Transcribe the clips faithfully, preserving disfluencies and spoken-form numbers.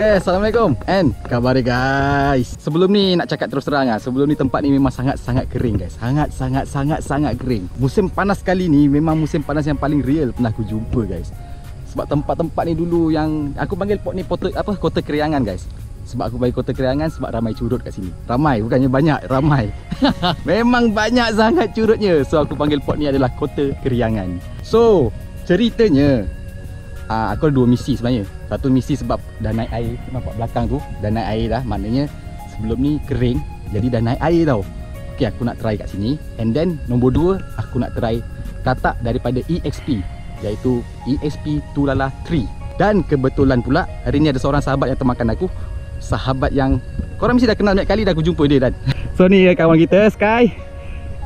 Okay, Assalamualaikum and kabari guys. Sebelum ni nak cakap terus terang lah, sebelum ni tempat ni memang sangat-sangat kering guys. Sangat-sangat-sangat-sangat kering. Musim panas kali ni memang musim panas yang paling real pernah aku jumpa guys. Sebab tempat-tempat ni dulu yang aku panggil pot ni pot apa Kota Keryangan guys. Sebab aku bagi Kota Keryangan sebab ramai curut kat sini. Ramai, bukannya banyak, ramai. Memang banyak sangat curutnya. So aku panggil pot ni adalah Kota Keryangan. So ceritanya aa, aku ada dua misi sebenarnya. Satu misi sebab dah naik air, nampak belakang tu dah naik air dah. Maknanya sebelum ni kering, jadi dah naik air tau. Okay, aku nak try kat sini. And then nombor dua, aku nak try katak daripada E X P, iaitu E X P Tulala tiga. Dan kebetulan pula hari ni ada seorang sahabat yang termakan aku. Sahabat yang korang mesti dah kenal banyak kali, dah aku jumpa dia dan so ni kawan kita Sky.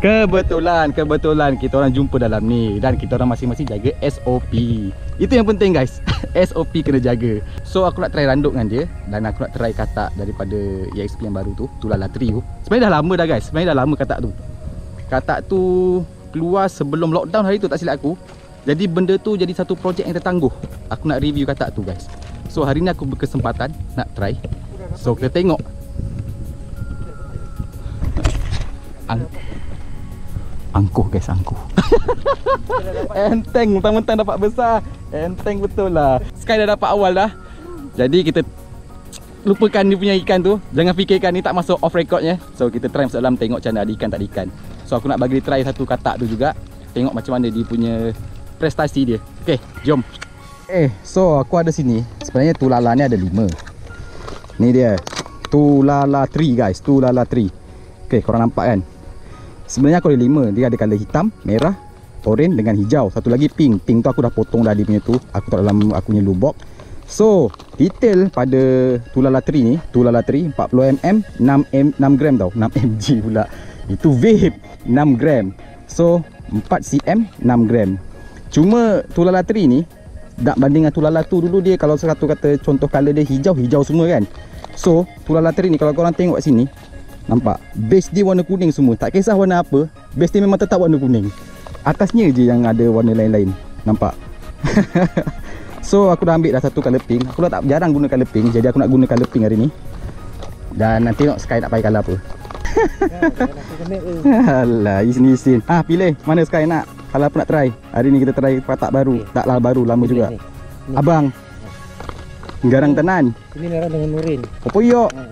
Kebetulan Kebetulan kita orang jumpa dalam ni. Dan kita orang masing-masing jaga S O P. Itu yang penting guys. S O P kena jaga. So aku nak try randuk dengan dia. Dan aku nak try katak daripada E X P yang baru tu, Tulala tiga tu. Sebenarnya dah lama dah guys. Sebenarnya dah lama katak tu. Katak tu keluar sebelum lockdown hari tu, tak silap aku. Jadi benda tu jadi satu projek yang tertangguh. Aku nak review katak tu guys. So hari ni aku berkesempatan nak try. So kita tengok Ang Angkuh guys, angkuh. Enteng, mentang-mentang dapat besar. Enteng betul lah. Sky dah dapat awal dah. Jadi kita lupakan dia punya ikan tu. Jangan fikirkan, ni tak masuk off recordnya. So kita try masuk dalam, tengok macam mana, ada ikan tak ada ikan. So aku nak bagi dia try satu katak tu juga. Tengok macam mana dia punya prestasi dia. Okay, jom. Eh, so aku ada sini. Sebenarnya tulala ni ada lima. Ni dia Tulala tiga guys, Tulala tiga. Okay, korang nampak kan. Sebenarnya aku ada lima. Dia ada colour hitam, merah, oren dengan hijau. Satu lagi pink. Pink tu aku dah potong dah dia punya tu. Aku taruh dalam aku punya lubok. So detail pada Tulala tiga ni, Tulala tiga empat puluh milimeter, enam gram tau, enam M G pula. Itu vape enam gram. So empat sentimeter enam gram. Cuma Tulala tiga ni tak banding dengan Tulala tu dulu dia. Kalau satu kata contoh colour dia hijau-hijau semua kan. So Tulala tiga ni kalau korang tengok kat sini, nampak base dia warna kuning semua. Tak kisah warna apa, base dia memang tetap warna kuning. Atasnya je yang ada warna lain-lain. Nampak? So aku dah ambil dah satu colour pink. Aku dah tak jarang guna colour pink, jadi aku nak guna colour pink hari ni. Dan nanti tengok Sky nak pakai colour apa. Alah, isin-isin. Ah, pilih mana Sky nak. Kalau aku nak try hari ni, kita try katak baru. Okay. Taklah baru, lama pilih juga. Ni. Ni. Abang. Ni. Garang tenan. Ini merah dengan nurin. Apa yo? Ha.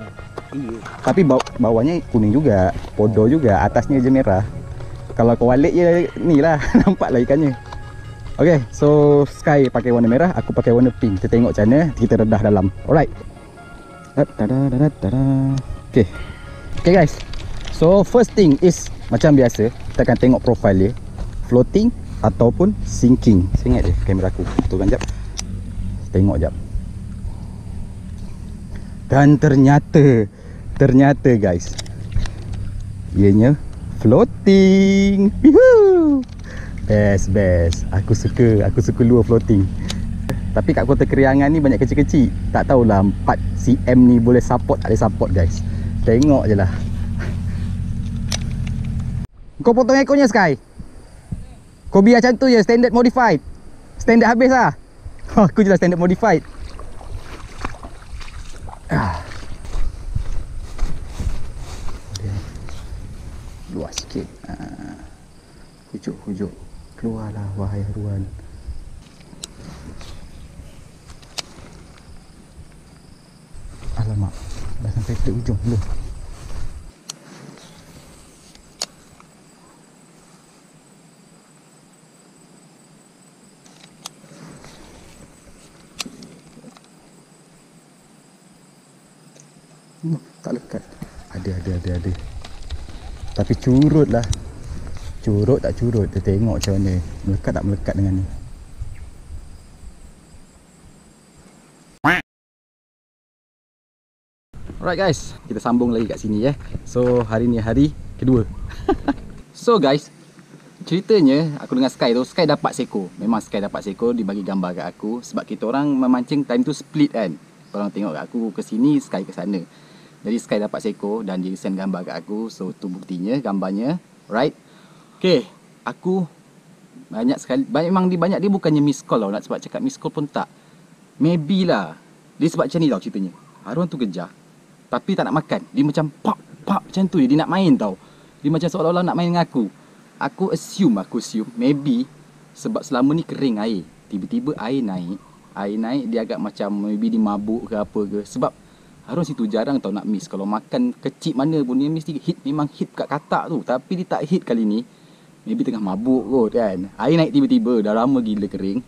Tapi bawah, bawahnya kuning juga, podo ha. juga, atasnya je merah. Kalau kau walik je ni lah, nampaklah ikannya. Okey, so Sky pakai warna merah, aku pakai warna pink. Kita tengok macam mana kita redah dalam. Alright. Okey. Okey guys. So first thing is macam biasa, kita akan tengok profile dia. Floating ataupun sinking. Saya ingat je kamera aku. Tunggu sekejap. Tengok sekejap. Dan ternyata, ternyata guys, ianya floating. Yuhuu. Best, best. Aku suka, aku suka lure floating. Tapi kat Kota Keryangan ni banyak kecil-kecil. Tak tahulah empat sentimeter ni boleh support tak boleh support guys. Tengok je lah. Kau potong ekornya Sky? Kau biar macam tu je, standard modified. Standard habis lah. Aku je lah standard modified. ah. Okay. Luar sikit. ah. Hujuk, hujuk. Keluarlah wahai Haruan. Alamak, dah sampai ke ujung dulu. Hmm, tak lekat. Ada, ada, ada, ada. Tapi curut lah. Curut tak curut, kita tengok macam mana. Melekat tak melekat dengan ni. Alright guys, kita sambung lagi kat sini ya. So hari ni hari kedua. So guys, ceritanya aku dengan Sky tu, Sky dapat Seiko. Memang Sky dapat Seiko, dia bagi gambar kat aku. Sebab kita orang memancing time tu split kan. Korang tengok kat aku ke sini, Sky ke sana. Jadi Sky dapat Seiko dan dia send gambar kat aku. So tu buktinya gambarnya. Right. Okay, aku banyak sekali, banyak, memang dia banyak. Dia bukannya miss call tau. Nak sebab cakap miss call pun tak. Maybe lah Dia sebab macam ni tau ceritanya. Haruan tu kejar, tapi tak nak makan. Dia macam pop pop macam tu je. Dia nak main tau. Dia macam seolah-olah nak main dengan aku. Aku assume, aku assume maybe sebab selama ni kering air. Tiba-tiba air naik. Air naik dia agak macam maybe dia mabuk ke apa ke. Sebab Haruan situ jarang tau nak miss. Kalau makan kecil mana pun dia mesti hit. Memang hit kat katak tu. Tapi dia tak hit kali ni. Maybe tengah mabuk kot kan. Air naik tiba-tiba. Dah lama gila kering.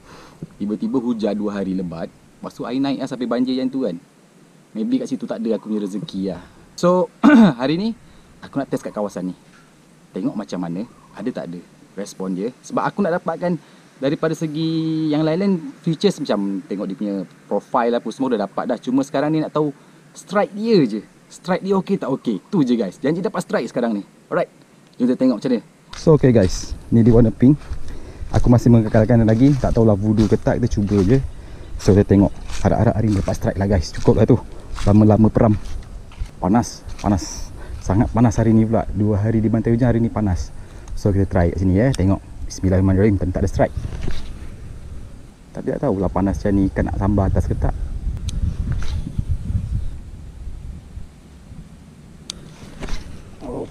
Tiba-tiba hujan dua hari lebat. Lepas tu air naik lah sampai banjir yang tu kan. Maybe kat situ tak ada aku punya rezeki lah. So hari ni aku nak test kat kawasan ni. Tengok macam mana, ada tak ada respon dia. Sebab aku nak dapatkan daripada segi yang lain-lain features macam tengok dia punya profile apa semua dah dapat dah. Cuma sekarang ni nak tahu strike dia je. Strike dia okey tak okey. Tu je guys. Janji dapat strike sekarang ni. Alright. Jom kita tengok macam ni. So okay guys, ni dia warna pink. Aku masih mengkekalkan lagi. Tak tahulah voodoo ke tak, kita cuba je. So kita tengok. Harap-harap hari ni dapat strike lah guys. Cukup lah tu. Lama-lama peram. Panas, panas. Sangat panas hari ni pula. Dua hari di bantai hujan, hari ni panas. So kita try kat sini ya. Tengok. Bismillahirrahmanirrahim. Tentak ada strike. Tapi tak tahulah panas macam ni ikan nak sambar atas ke tak. Oh.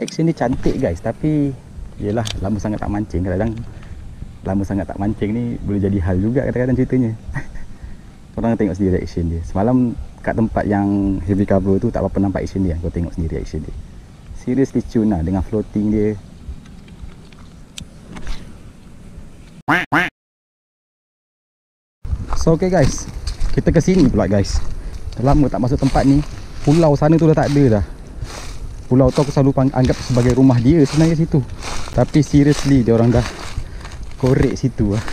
Action ni cantik guys. Tapi yelah lama sangat tak mancing. Kadang-kadang lama sangat tak mancing ni boleh jadi hal juga kadang-kadang ceritanya. Korang tengok sendiri action dia. Semalam kat tempat yang heavy cover tu tak apa-apa nampak action dia. Kau tengok sendiri action dia. Seriously tune lah dengan floating dia. So okay guys, kita ke sini pula guys. Dah lama tak masuk tempat ni. Pulau sana tu dah tak ada dah. Pulau tu aku selalu anggap sebagai rumah dia sebenarnya situ. Tapi seriously dia orang dah korek situ lah.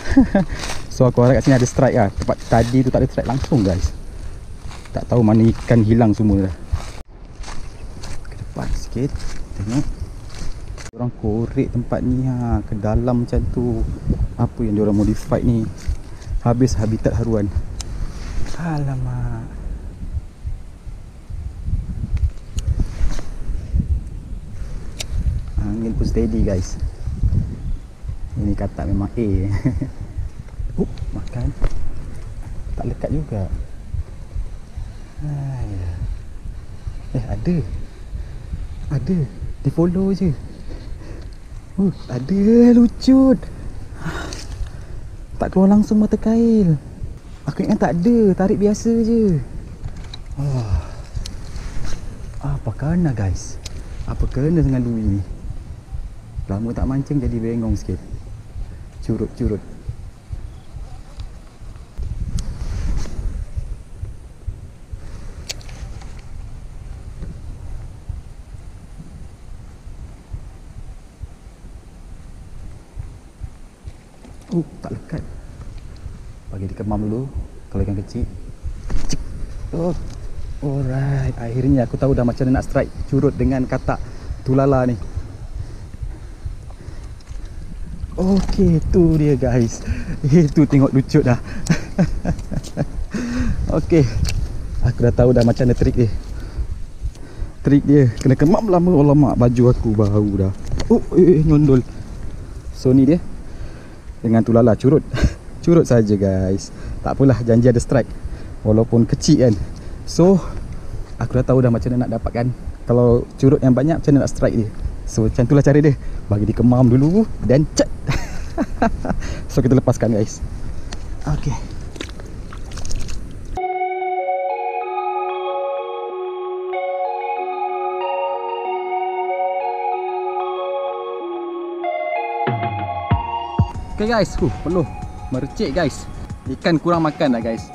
So aku harap kat sini ada strike lah. Tempat tadi tu tak ada strike langsung guys. Tak tahu mana ikan hilang semua dah. Ke depan sikit. Tengok. Diorang korek tempat ni ha. Ke dalam macam tu. Apa yang diorang modify ni. Habis habitat haruan. Alamak. Angin pun steady guys. Ini kata memang A. Up, makan. Tak lekat juga. Eh ada. Ada. Di follow je. Uh, ada lucut. Tak keluar langsung mata kail. Aku ingat tak ada, tarik biasa je. Oh. Apa kena guys? Apa kena dengan Louis ni? Lama tak mancing jadi bengong sikit. Curut-curut. Uh, tak lekat. Bagi dikemam dulu. Kalau ikan kecil. Cik. Oh. Alright. Akhirnya aku tahu dah macam mana nak strike curut dengan katak tulala ni. Okey, tu dia guys. Itu tengok lucut dah. Okey. Aku dah tahu dah macam mana trik dia. Trik dia kena kemam lama. Alamak, baju aku bau dah. Oh, eh, eh, nyondol. So ni dia. Dengan tulala curut. Curut saja guys. Tak apalah, janji ada strike. Walaupun kecil kan. So aku dah tahu dah macam mana nak dapatkan. Kalau curut yang banyak macam mana nak strike dia. So macam itulah cara dia. Bagi dia kemam dulu dan cat. So kita lepaskan guys. Okay. Okay guys, huh, peluh merecik guys. Ikan kurang makan lah guys.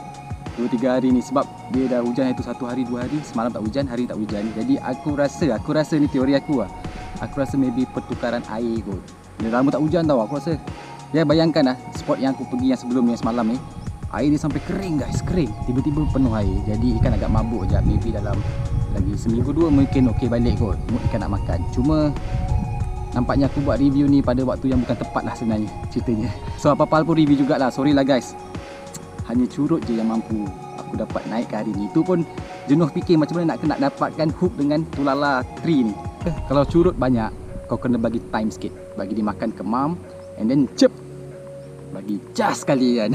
Dua tiga hari ni sebab dia dah hujan itu satu hari dua hari. Semalam tak hujan, hari tak hujan. Jadi aku rasa, aku rasa ni teori aku lah. Aku rasa maybe pertukaran air kot. Dia lama tak hujan tau aku rasa. Ya bayangkan lah spot yang aku pergi yang sebelum ni, yang semalam ni. Air dia sampai kering guys, kering. Tiba-tiba penuh air. Jadi ikan agak mabuk je. Maybe dalam lagi seminggu dua mungkin okey balik kot. Mood ikan nak makan. Cuma nampaknya aku buat review ni pada waktu yang bukan tepat lah sebenarnya ceritanya. So apa-apa pun review jugalah. Sorry lah guys. Hanya curut je yang mampu aku dapat naik ke hari ni. Itu pun jenuh fikir macam mana nak kena dapatkan hook dengan tulala tiga ni. eh, Kalau curut banyak, kau kena bagi time sikit. Bagi dimakan kemam. And then cep. bagi cas kalian.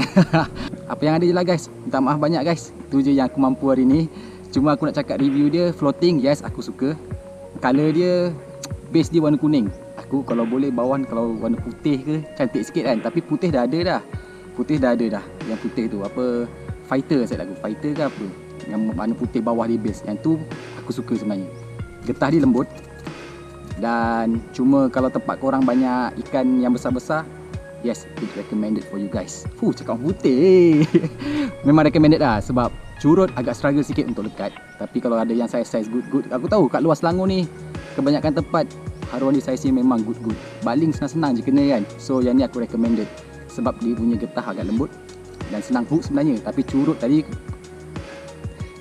Apa yang ada je lah guys. Minta maaf banyak guys. Itu je yang aku mampu hari ni. Cuma aku nak cakap review dia, floating, yes aku suka. Color dia, base dia warna kuning. Aku kalau boleh bawaan kalau warna putih ke, cantik sikit kan. Tapi putih dah ada dah. Putih dah ada dah. Yang putih tu apa, fighter saya lagu. Fighter ke apa, yang warna putih bawah dia base. Yang tu aku suka sebenarnya. Getah dia lembut. Dan cuma kalau tempat korang banyak ikan yang besar-besar, yes, it's recommended for you guys. Fuh, cakap putih. Memang recommended lah. Sebab curut agak struggle sikit untuk lekat. Tapi kalau ada yang size-size good-good, aku tahu kat luar Selangor ni kebanyakan tempat Haruan di size ni memang good-good. Baling senang-senang je kena kan. So yang ni aku recommended. Sebab dia punya getah agak lembut dan senang hook sebenarnya. Tapi curut tadi,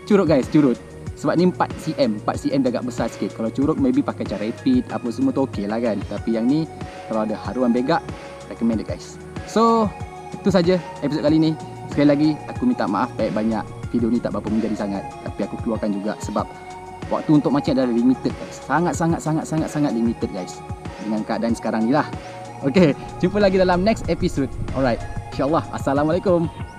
curut guys, curut. Sebab ni empat sentimeter, empat sentimeter dah agak besar sikit. Kalau curut maybe pakai cara rapid apa semua tu okey lah kan. Tapi yang ni kalau ada Haruan begak, recommended guys. So itu saja episod kali ni. Sekali lagi aku minta maaf banyak-banyak. Video ni tak berapa menjadi sangat, tapi aku keluarkan juga sebab waktu untuk mancing adalah limited guys. Sangat-sangat-sangat-sangat-sangat limited guys, dengan keadaan sekarang ni lah. Okay, jumpa lagi dalam next episode. Alright, insyaAllah. Assalamualaikum.